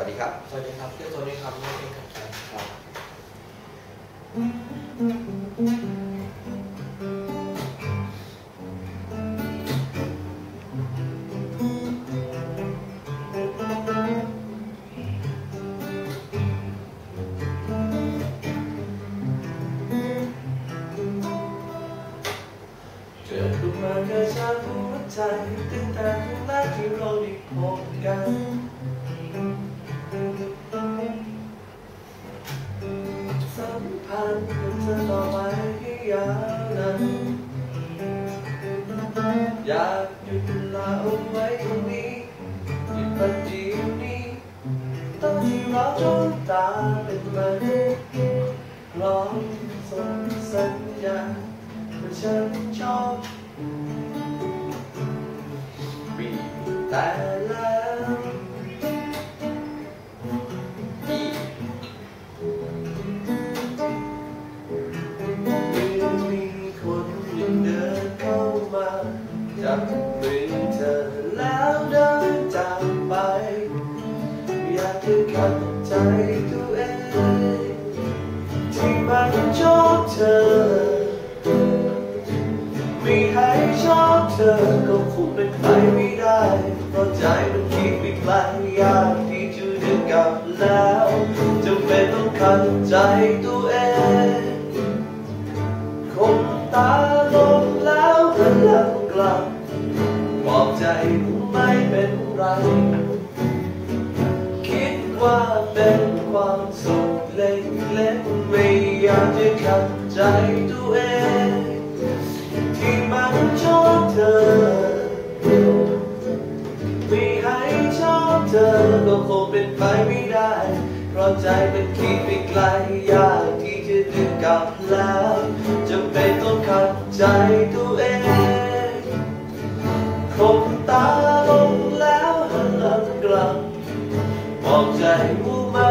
วัสดีครับสวัสดีครับชื่อตัวนี้ครับไม่เป็นกับการครับตื่นตาทุกนาทีเราได้พบกันสัมพันธ์เธอต่อไปให้ยาวนั้นอยากหยุดเวลาเอาไว้ตรงนี้หยุดปัจจุบันนี้ตอนที่เราจ้องตาเป็นมันลองส่งสัญญาณว่าฉันชอบแต่แล้วที่ยังมีคนยังเดินเข้ามาจับมือเธอแล้วเดินจากไปอยากจะขัดใจตัวเองที่มันชอบเธอไม่ให้ชอบเธอก็คงเป็นไปไม่ได้เพราะใจมันคิดไปไกลอยากที่จะเดินกลับแล้วจำเป็นต้องขัดใจตัวเองคงตาลงแล้วหันหลังกลับปลอบใจผมไม่เป็นไรคิดว่าเป็นความสุขเล็กๆไม่อยากจะขัดใจตัวเองที่มันชอบเธอไม่ให้ชอบเธอก็คงเป็นไปไม่ได้เพราะใจมันคิดไปไกลอยากที่จะดึงกลับแล้วจำเป็นต้องขัดใจตัวเองคงตาลงแล้วหันหลังกลับบอกใจว่าไม่